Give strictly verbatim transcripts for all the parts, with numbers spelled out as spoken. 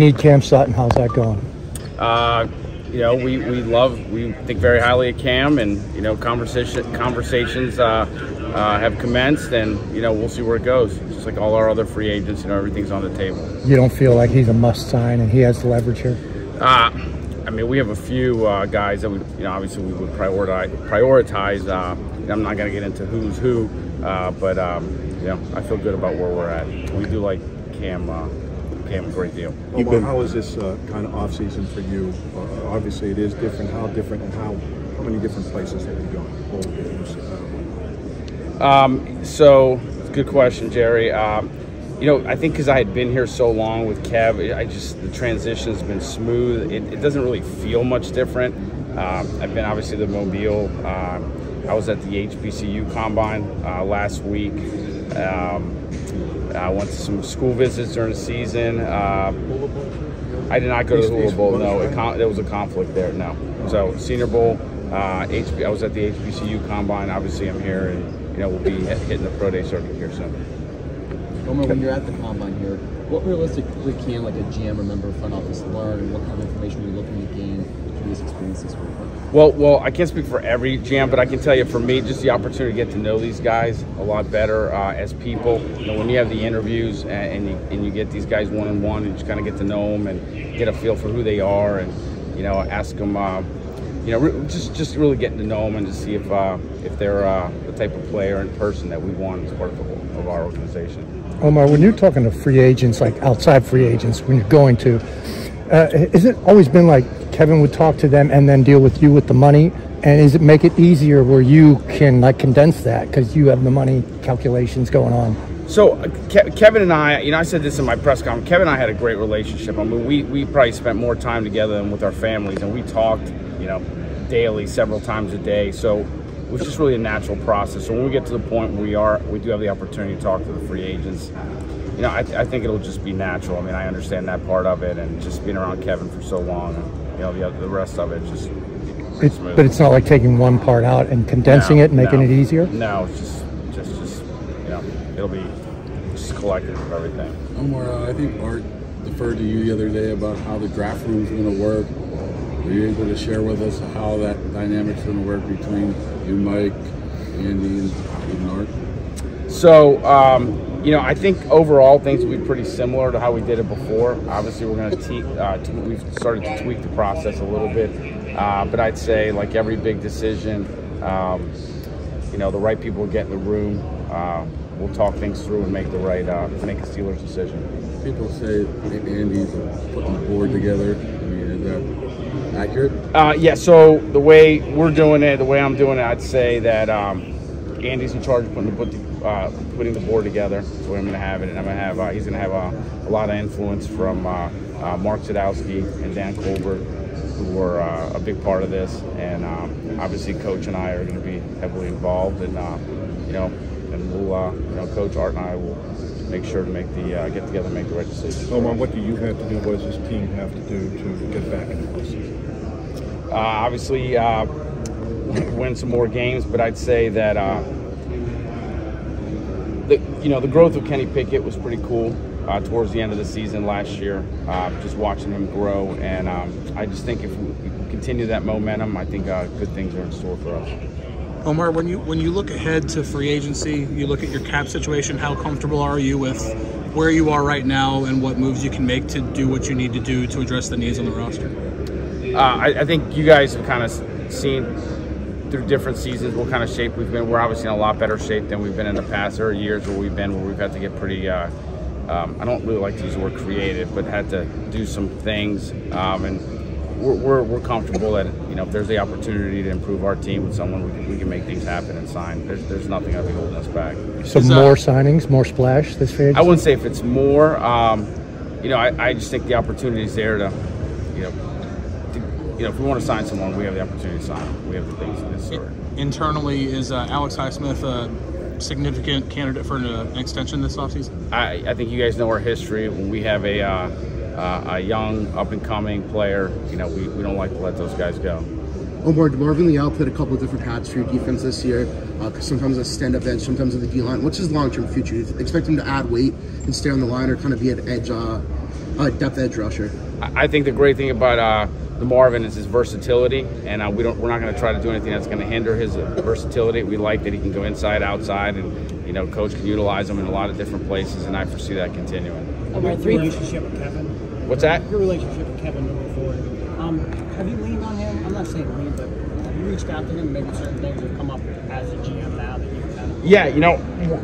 need Cam Sutton. How's that going? Uh, you know, we, we love, we think very highly of Cam, and, you know, conversation, conversations uh, uh, have commenced, and, you know, we'll see where it goes. Just like all our other free agents, you know, everything's on the table. You don't feel like he's a must sign and he has the leverage here? Uh, I mean, we have a few uh, guys that we, you know, obviously we would prioritize. prioritize uh, I'm not going to get into who's who, uh, but, um, you know, I feel good about where we're at. We do like Cam. Uh, Cam, a great deal. Omar, well, how is this uh, kind of off season for you? Uh, obviously, it is different. How different, and how how many different places have you gone? Um, so, good question, Jerry. Um, you know, I think because I had been here so long with Kev, I just the transition has been smooth. It, it doesn't really feel much different. Um, I've been obviously the Mobile. Uh, I was at the H B C U Combine uh, last week. Um, I went to some school visits during the season. Uh, I did not go to the Hula Bowl. No, it con there was a conflict there. No, so Senior Bowl. Uh, H B I was at the H B C U Combine. Obviously, I'm here, and you know we'll be hitting the pro day circuit here soon. Omar, when you're at the Combine here, what realistically can like a G M or member of front office learn, and what kind of information are you looking to gain from these experiences? Well, well, I can't speak for every G M, but I can tell you, for me, just the opportunity to get to know these guys a lot better uh, as people. You know, when you have the interviews and and you, and you get these guys one on one, and just kind of get to know them and get a feel for who they are, and you know, ask them, uh, you know, just just really getting to know them and to see if uh, if they're uh, the type of player and person that we want as part of, the, of our organization. Omar, when you're talking to free agents, like outside free agents, when you're going to, uh, is it always been like Kevin would talk to them and then deal with you with the money? And is it make it easier where you can like condense that because you have the money calculations going on? So uh, Ke Kevin and I, you know, I said this in my press conference, Kevin and I had a great relationship. I mean, we, we probably spent more time together than with our families, and we talked, you know, daily, several times a day. So it was just really a natural process. So when we get to the point where we are, we do have the opportunity to talk to the free agents, you know, I, th I think it'll just be natural. I mean, I understand that part of it, and just being around Kevin for so long, and, you know, the, the rest of it just it's, but it's not like taking one part out and condensing no, it and making no, it easier? No, it's just, just, just, you know, it'll be just collective of everything. Omar, uh, I think Art deferred to you the other day about how the draft room's going to work. Were you able to share with us how that dynamic's going to work between you, Mike, Andy, and, and Art? So, um, you know, I think overall things will be pretty similar to how we did it before. Obviously, we're going to uh, we've started to tweak the process a little bit, uh, but I'd say like every big decision, um, you know, the right people will get in the room. Uh, we'll talk things through and make the right uh, make a Steelers decision. People say maybe Andy's putting the board together. I mean, is that accurate? Uh, yeah. So the way we're doing it, the way I'm doing it, I'd say that um, Andy's in charge of putting the board together. Uh, putting the board together, that's where I'm going to have it, and I'm going to have uh, he's going to have uh, a lot of influence from uh, uh, Mark Zadowski and Dan Colbert, who were uh, a big part of this, and um, obviously Coach and I are going to be heavily involved, and uh, you know, and we'll uh, you know, Coach Art and I will make sure to make the uh, get together, and make the right decision. Omar, what do you have to do? What does this team have to do to get back into the season? Uh, obviously, uh, win some more games, but I'd say that. Uh, The, you know, the growth of Kenny Pickett was pretty cool uh, towards the end of the season last year, uh, just watching him grow. And um, I just think if we continue that momentum, I think uh, good things are in store for us. Omar, when you when you look ahead to free agency, you look at your cap situation, how comfortable are you with where you are right now and what moves you can make to do what you need to do to address the needs on the roster? Uh, I, I think you guys have kind of seen through different seasons what kind of shape we've been. We're obviously in a lot better shape than we've been in the past. There are years where we've been where we've had to get pretty, uh, um, I don't really like to use the word creative, but had to do some things. Um, and we're, we're, we're comfortable that, you know, if there's the opportunity to improve our team with someone, we can, we can make things happen and sign. There's, there's nothing that'll be holding us back. So more uh, signings, more splash this phase? I wouldn't say if it's more. Um, you know, I, I just think the opportunity is there to, you know, You know, if we want to sign someone, we have the opportunity to sign them. We have the things of this sort. Internally, is uh, Alex Highsmith a significant candidate for an, uh, an extension this offseason? I, I think you guys know our history. When we have a, uh, uh, a young, up-and-coming player, you know, we, we don't like to let those guys go. Omar, Marvin Leal played a couple of different hats for your defense this year, uh, sometimes a stand-up edge, sometimes on the D-line. What's his long-term future? Do you expect him to add weight and stay on the line, or kind of be an edge uh, uh, depth edge rusher? I think the great thing about uh, the Marvin is his versatility, and uh, we don't, we're not going to try to do anything that's going to hinder his uh, versatility. We like that he can go inside, outside, and you know, coach can utilize him in a lot of different places, and I foresee that continuing. Omar, three your relationship with Kevin. What's that? Your relationship with Kevin moving forward. Um, have you leaned on him? I'm not saying lean, but have you reached out to him? Maybe certain things have come up as a G M now that you kind of. Yeah, you know,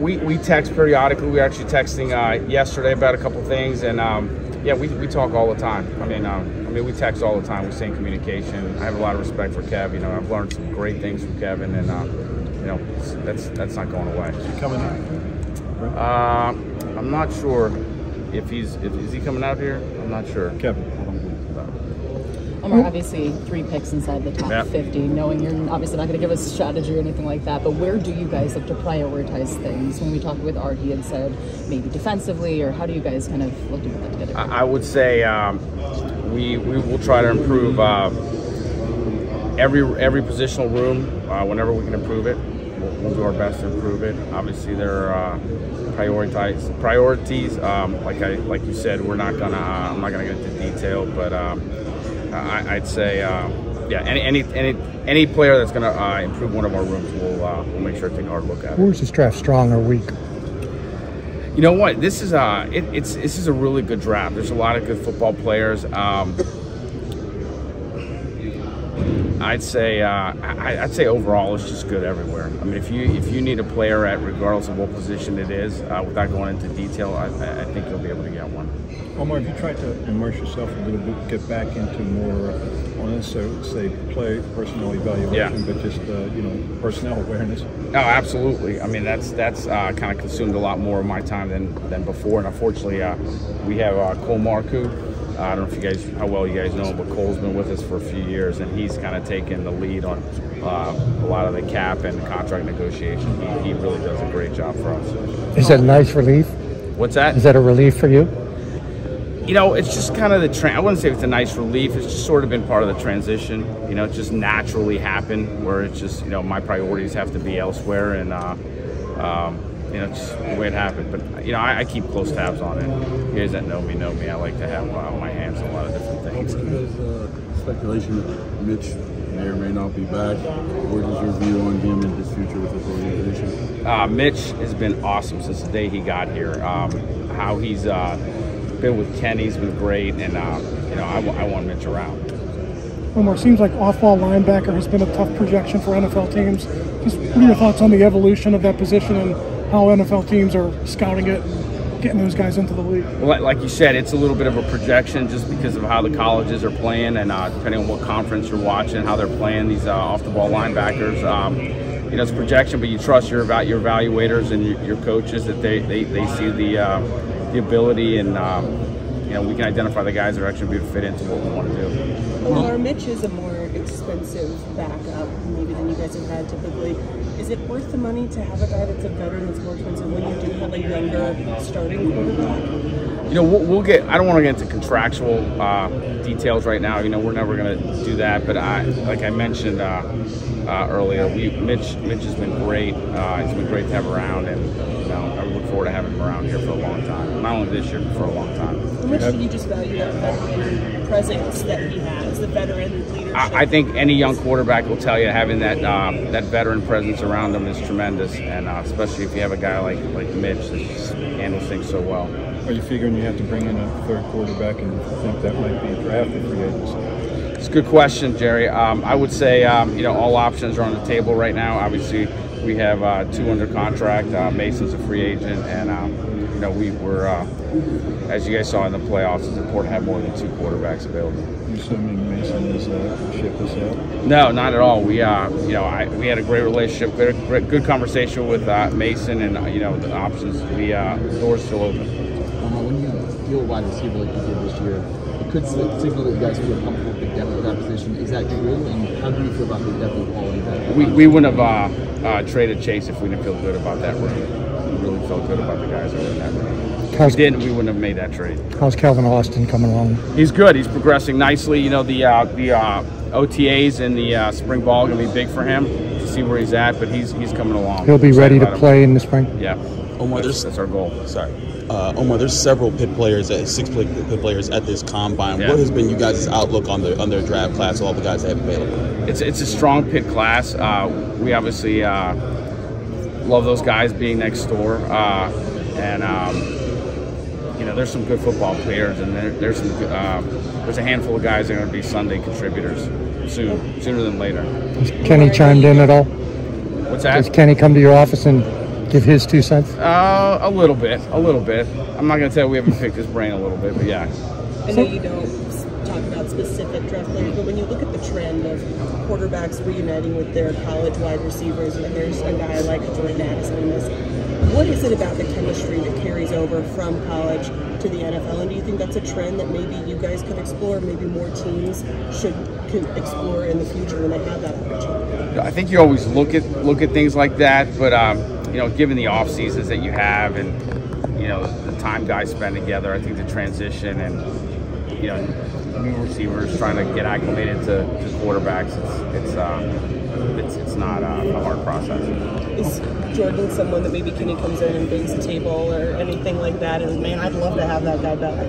we we text periodically. We were actually texting uh, yesterday about a couple things, and. Um, Yeah, we, we talk all the time. I mean, um, I mean, we text all the time. We stay in communication. I have a lot of respect for Kev. You know, I've learned some great things from Kevin, and uh, you know, that's that's not going away. Is he coming out? Uh, I'm not sure if he's if, is he coming out here. I'm not sure. Kevin. Omar, obviously three picks inside the top yep. fifty, knowing you're obviously not going to give us strategy or anything like that, but where do you guys look to prioritize things? When we talked with Art, he had said maybe defensively, or how do you guys kind of look to put that together? I, I would say um, we, we will try to improve uh, every, every positional room uh, whenever we can improve it. We'll, we'll do our best to improve it. Obviously there are uh, prioritize, priorities. Um, like, I, like you said, we're not going to, uh, I'm not going to get into detail, but um, I, I'd say, um, yeah, any, any any any player that's going to uh, improve one of our rooms, we'll, uh, we'll make sure to take a hard look at it. Where's this draft, strong or weak? You know what? This is a, it, it's, this is a really good draft. There's a lot of good football players. Um, I'd say uh, I, I'd say overall it's just good everywhere. I mean, if you if you need a player at regardless of what position it is, uh, without going into detail, I, I think you'll be able to get one. Omar, if you tried to immerse yourself a little bit, get back into more, on so say play personnel evaluation, yeah. but just uh, you know personnel awareness. No, absolutely. I mean, that's that's uh, kind of consumed a lot more of my time than than before, and unfortunately, uh, we have uh, Cole Marku. Uh, I don't know if you guys, how well you guys know him, but Cole's been with us for a few years, and he's kind of taken the lead on uh, a lot of the cap and contract negotiation. He, he really does a great job for us. Is that a nice relief? What's that? Is that a relief for you? You know, it's just kind of the, tra I wouldn't say it's a nice relief. It's just sort of been part of the transition. You know, it just naturally happened where it's just, you know, my priorities have to be elsewhere, and, uh, um, you know, it's the way it happened. But, you know, I, I keep close tabs on it. You guys that know me know me. I like to have uh, my hands on a lot of different things. There's uh, speculation that Mitch may or may not be back. What is your view on him and his future with this organization? Uh, Mitch has been awesome since the day he got here. Um, how he's uh, been with Kenny has been great. And, uh, you know, I, I want Mitch around. Omar, seems like off-ball linebacker has been a tough projection for N F L teams. Just what are your thoughts on the evolution of that position and how N F L teams are scouting it, getting those guys into the league? Well, like you said, it's a little bit of a projection just because of how the colleges are playing, and uh, depending on what conference you're watching, how they're playing these uh, off-the-ball linebackers. Um, you know, it's projection, but you trust your evalu your evaluators and your, your coaches that they, they, they see the, uh, the ability, and um, you know, we can identify the guys that are actually going to fit into what we want to do. Well, our Mitch is a more expensive backup maybe than you guys have had typically. Is it worth the money to have a guy that's a veteran that's more expensive when you do have a younger starting quarterback? You know, we'll, we'll get, I don't want to get into contractual uh, details right now. You know, we're never going to do that. But I, like I mentioned uh, uh, earlier, we, Mitch, Mitch has been great. Uh, it's been great to have around, and you know, I look forward to having him around here for a long time. Not only this year, but for a long time. How much do you just value that veteran presence that he has, the veteran leadership? I, I think any young quarterback will tell you having that um, that veteran presence around them is tremendous, and uh, especially if you have a guy like like Mitch that just handles things so well. Are you figuring you have to bring in a third quarterback, and you think that might be a draft or free agency? It's a good question, Jerry. Um, I would say um, you know all options are on the table right now. Obviously, we have uh, two under contract. Uh, Mason's a free agent, and um, you know we were, uh, as you guys saw in the playoffs, it's important to have more than two quarterbacks available. You assuming Mason is uh, ship this out? No, not at all. We, uh, you know, I, we had a great relationship, good, great, good conversation with uh, Mason, and uh, you know, the options, the uh, door's still open. Um, when you deal wide receiver like you did this year, it could signal that you guys feel comfortable with the depth of that position. Is that true? And how do you feel about the depth of quality of that? We we wouldn't have uh, uh, traded Chase if we didn't feel good about that room. We really felt good about the guys that were in that room. How's, we didn't, we wouldn't have made that trade. How's Calvin Austin coming along? He's good. He's progressing nicely. You know, the uh, the uh, O T As and the uh, spring ball are going to be big for him to see where he's at, but he's he's coming along. He'll be ready to play him. in the spring? Yeah. Omar, that's, that's our goal. Sorry. Uh, Omar, there's several pit players, at, six pit players at this combine. Yeah. What has been you guys' outlook on the on their draft class, all the guys that have available? It's it's a strong pit class. Uh, we obviously uh, love those guys being next door, uh, and um, you know, there's some good football players, and there, there's some, uh, there's a handful of guys that are going to be Sunday contributors soon, sooner than later. Has Kenny chimed in at all? What's that? Does Kenny come to your office and give his two cents? Uh, a little bit, a little bit. I'm not going to tell you we haven't picked his brain a little bit, but yeah. I know you don't talk about specific draft players, but when you look at the trend of quarterbacks reuniting with their college wide receivers, and there's a guy like Jordan Addison in this, what is it about the chemistry that carries over from college to the N F L? And do you think that's a trend that maybe you guys could explore, maybe more teams should could explore in the future when they have that opportunity? I think you always look at, look at things like that, but um, you know, given the off seasons that you have, and you know, the time guys spend together, I think the transition and you know, new receivers trying to get acclimated to, to quarterbacks, it's it's um, it's, it's not um, a hard process. Is Jordan someone that maybe Kenny comes in and brings the table or anything like that? And man, I'd love to have that guy back.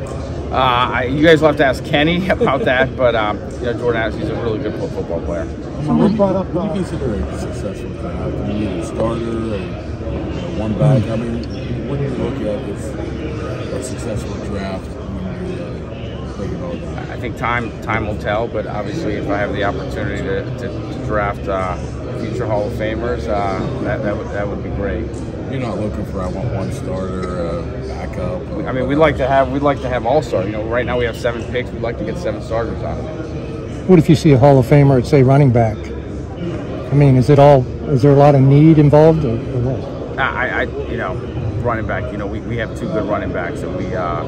Uh, I, you guys will have to ask Kenny about that, but um, you know, Jordan Ash, he's a really good football player. What do you consider a successful player? You need a starter and one back. I mean, when you look at this, a successful draft, when you uh, think about that? I think time time will tell, but obviously if I have the opportunity to, to, to draft uh, future Hall of Famers, uh, that, that, would, that would be great. You're not looking for, I want one starter, uh, backup? I mean, we'd like to have, we'd like to have all-star. You know, right now we have seven picks. We'd like to get seven starters out of it. What if you see a Hall of Famer at, say, running back? I mean, is it all, is there a lot of need involved, or, or what? I, I, you know, running back, you know, we, we have two good running backs that we, uh,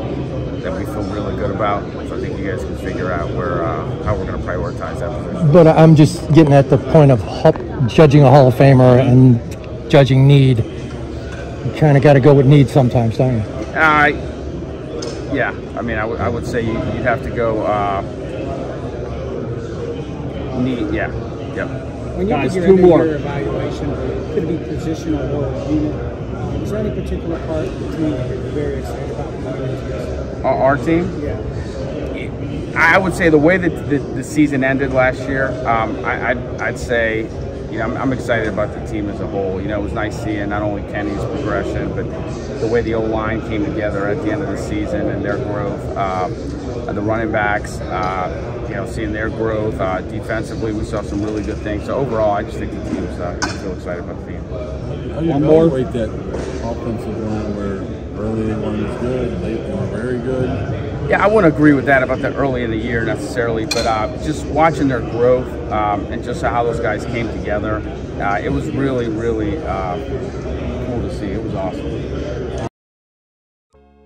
that we feel really good about. So I think you guys can figure out where, uh, how we're going to prioritize that position. But I'm just getting at the point of judging a Hall of Famer and judging need. You kind of got to go with need sometimes, don't you? Uh, yeah. I mean, I, w I would say you, you'd have to go uh, need, yeah, yeah. When you guys, do your, your evaluation, could it be positional or unit? Um, is there any particular part that you are very excited about? Our, our team? Yeah. I would say the way that the, the season ended last year, um, I, I'd, I'd say, you know, I'm, I'm excited about the team as a whole. You know, it was nice seeing not only Kenny's progression, but the way the O-line came together at the end of the season and their growth. Um, the running backs, uh, you know, seeing their growth. Uh, defensively, we saw some really good things. So overall, I just think the team's uh, still excited about the team. How do you evaluate that offensive line where early one was good and late one was very good? Yeah, I wouldn't agree with that about the early in the year necessarily, but uh, just watching their growth um, and just how those guys came together, uh, it was really, really uh, cool to see. It was awesome.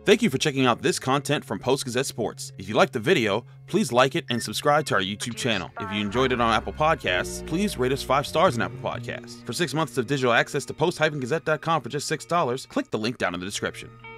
Thank you for checking out this content from Post-Gazette Sports. If you liked the video, please like it and subscribe to our YouTube channel. If you enjoyed it on Apple Podcasts, please rate us five stars on Apple Podcasts. For six months of digital access to post dash gazette dot com for just six dollars, click the link down in the description.